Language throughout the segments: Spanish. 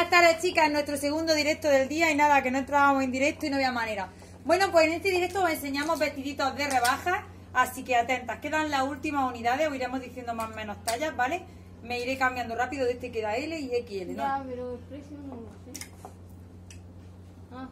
Buenas tardes, chicas, nuestro segundo directo del día. Y nada, que no entrábamos en directo y no había manera. Bueno, pues en este directo os enseñamos vestiditos de rebajas, así que atentas. Quedan las últimas unidades, os iremos diciendo más o menos tallas, ¿vale? Me iré cambiando rápido, de este queda L y XL, ¿no? Ya, pero el precio no lo sé. Ah,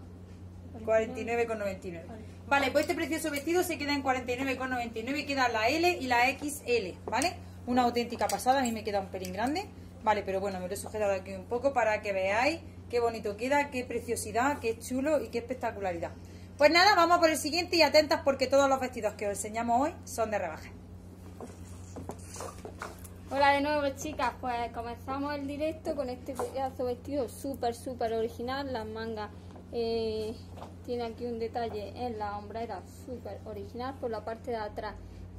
49,99. Vale, pues este precioso vestido se queda en 49,99, queda la L y la XL, ¿vale? Una auténtica pasada, a mí me queda un pelín grande, vale, pero bueno, me lo he sujetado aquí un poco para que veáis qué bonito queda, qué preciosidad, qué chulo y qué espectacularidad. Pues nada, vamos por el siguiente y atentas porque todos los vestidos que os enseñamos hoy son de rebaja. Hola de nuevo, chicas, pues comenzamos el directo con este pedazo vestido súper original, las mangas. Tiene aquí un detalle en la hombrera súper original, por la parte de atrás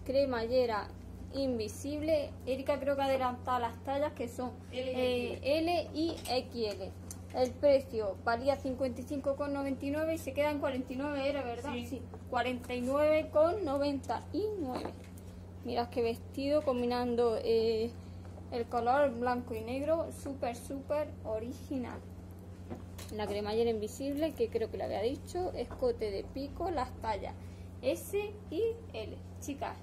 cremallera invisible. Erika creo que ha adelantado las tallas, que son L y XL. El precio valía 55,99 y se queda en 49, era verdad, sí. 49,99. Mirad qué vestido, combinando el color blanco y negro, súper original. La cremallera invisible, que creo que lo había dicho, escote de pico, las tallas S y L. Chicas,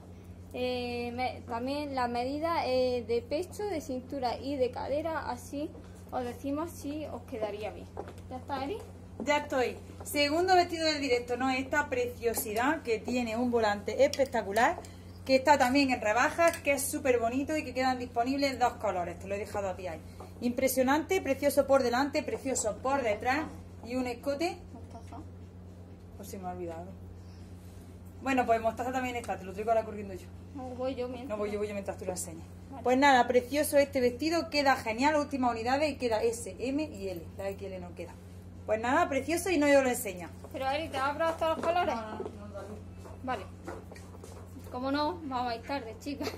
también la medida de pecho, de cintura y de cadera, así os decimos si os quedaría bien. ¿Ya está, Eri? Ya estoy. Segundo vestido del directo, ¿no? Esta preciosidad que tiene un volante espectacular, que está también en rebajas, que es súper bonito y que quedan disponibles dos colores. Te lo he dejado a ti ahí. Impresionante, precioso por delante, precioso por detrás y un escote. Mostaza. Pues se me ha olvidado. Bueno, pues mostaza también está, te lo traigo ahora corriendo yo. No voy yo mientras. No voy yo, mientras tú lo enseñas. Vale. Pues nada, precioso este vestido, queda genial, última unidad y queda S, M y L. La XL no queda. Pues nada, precioso y no yo lo enseña. Pero Ari, ¿te has probado todos los colores? No. Vale. Como no, vamos a ir tarde, chicas.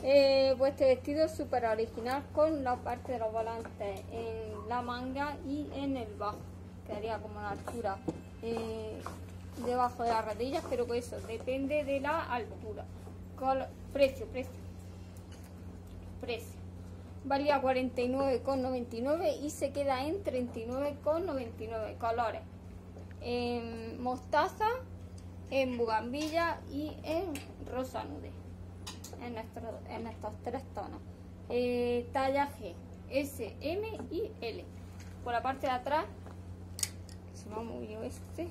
Pues este vestido súper original, con la parte de los volantes en la manga y en el bajo. Quedaría como una altura debajo de las rodillas, pero que eso depende de la altura. Precio. Valía 49,99 y se queda en 39,99. Colores. Mostaza, en bugambilla y en rosa nude, en estos tres tonos. Tallaje S, M y L. Por la parte de atrás, se me ha movido este.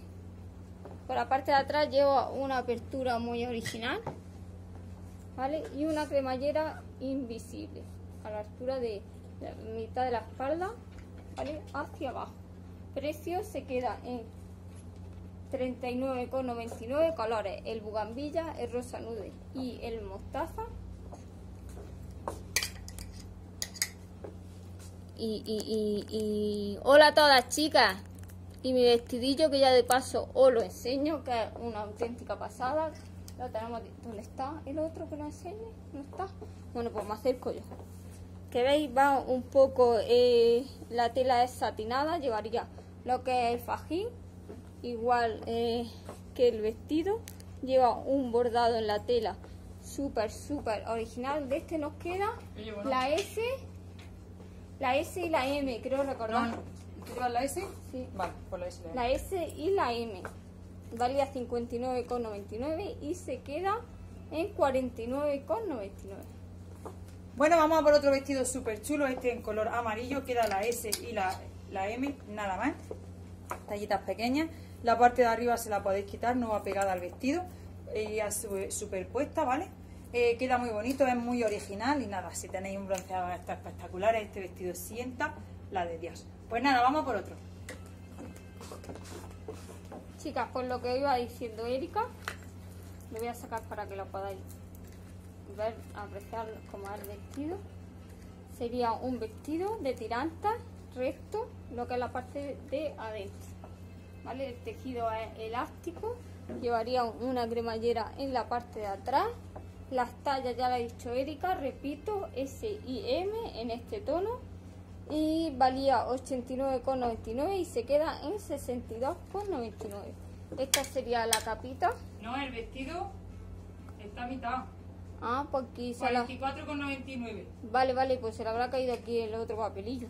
Por la parte de atrás lleva una apertura muy original, ¿vale? Y una cremallera invisible a la altura de la mitad de la espalda, ¿vale? Hacia abajo. Precio se queda en 39,99, colores, el bugambilla, el rosa nude y el mostaza. Hola a todas, chicas. Y mi vestidillo, que ya de paso os lo enseño, que es una auténtica pasada. Lo tenemos. ¿Dónde está el otro que lo enseñe? ¿No está? Bueno, pues me acerco yo. Que veis, va un poco, la tela es satinada, llevaría lo que es el fajín. Igual que el vestido, lleva un bordado en la tela súper original. De este nos queda la S, y la M, creo recordar. ¿Tú llevas la S? Sí. Vale, pues la S y la M. La S y la M. Valía 59,99 y se queda en 49,99. Bueno, vamos a por otro vestido súper chulo, este en color amarillo, queda la S y la M, nada más. Tallitas pequeñas. La parte de arriba se la podéis quitar, no va pegada al vestido, ya superpuesta, ¿vale? Queda muy bonito, es muy original y nada, si tenéis un bronceado está espectacular, este vestido sienta la de Dios. Pues nada, vamos por otro. Chicas, por lo que iba diciendo Erika, lo voy a sacar para que lo podáis ver, apreciar como es el vestido. Sería un vestido de tirantas recto, lo que es la parte de adentro, ¿vale? El tejido es elástico, llevaría una cremallera en la parte de atrás. Las tallas ya la ha dicho Erika, repito, S y M en este tono, y valía 89,99 y se queda en 62,99. Esta sería la capita. No, el vestido está a mitad. Ah, porque 44,99. Vale, pues se le habrá caído aquí el otro papelillo.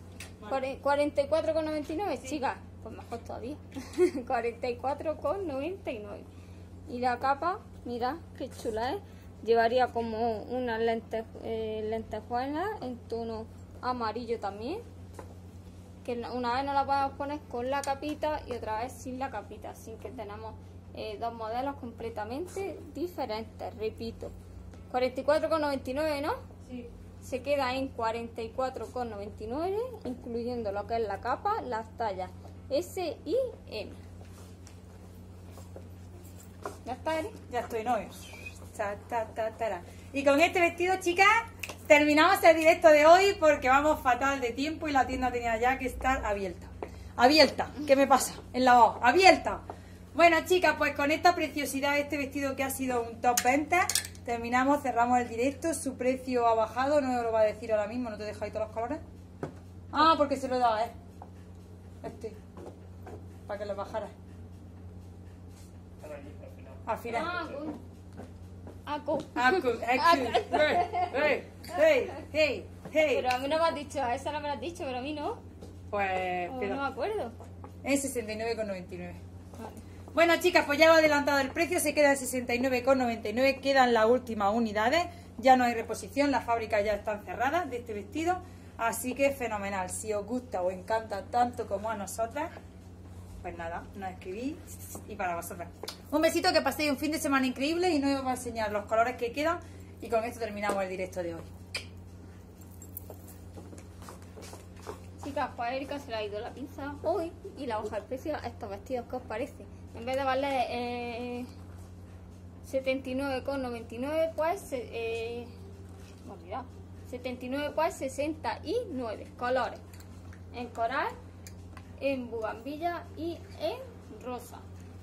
44,99, sí. Chicas, pues mejor todavía. 44,99. Y la capa, mirad qué chula es. Llevaría como unas lentejuelas en tono amarillo también. Que una vez nos la podemos poner con la capita y otra vez sin la capita. Así que tenemos dos modelos completamente diferentes, repito. 44,99, ¿no? Sí. Se queda en 44,99, incluyendo lo que es la capa, las tallas S y M. ¿Ya está, Eri? Ya estoy, novio. Y con este vestido, chicas, terminamos el directo de hoy porque vamos fatal de tiempo y la tienda tenía ya que estar abierta. Abierta, ¿qué me pasa? En la O, abierta. Bueno, chicas, pues con esta preciosidad, este vestido que ha sido un top 20, terminamos, cerramos el directo. Su precio ha bajado, no lo va a decir ahora mismo, no te dejáis todos los colores. Ah, porque se lo he dado a él. Este, para que lo bajara. Al final. Pero a mí no me has dicho, a esa no me la has dicho, pero a mí no. Pues pero no me acuerdo. Es 69,99. Vale. Bueno, chicas, pues ya lo he adelantado el precio, se queda en 69,99, quedan las últimas unidades, ya no hay reposición, las fábricas ya están cerradas de este vestido, así que fenomenal. Si os gusta o encanta tanto como a nosotras, pues nada, nos escribís y para vosotras. Un besito, que paséis un fin de semana increíble y nos voy a enseñar los colores que quedan y con esto terminamos el directo de hoy. Chicas, pues a Erika se le ha ido la pinza hoy y la hoja del precio a estos vestidos, ¿qué os parece? En vez de valer 79,99, pues bueno, mirad, 79, pues 69 colores. En coral, en bugambilla y en rosa.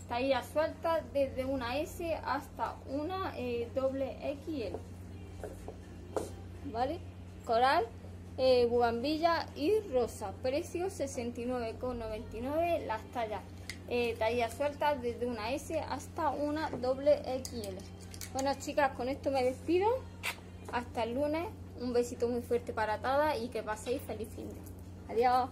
Tallas sueltas desde una S hasta una doble XL. ¿Vale? Coral, bugambilla y rosa. Precio 69,99. Las tallas. Tallas sueltas desde una S hasta una doble XL. Bueno, chicas, con esto me despido. Hasta el lunes. Un besito muy fuerte para todas y que paséis feliz fin de. Adiós.